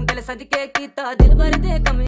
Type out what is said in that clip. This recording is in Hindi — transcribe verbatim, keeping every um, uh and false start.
दिल सदके कीता दिल भर दे कमी।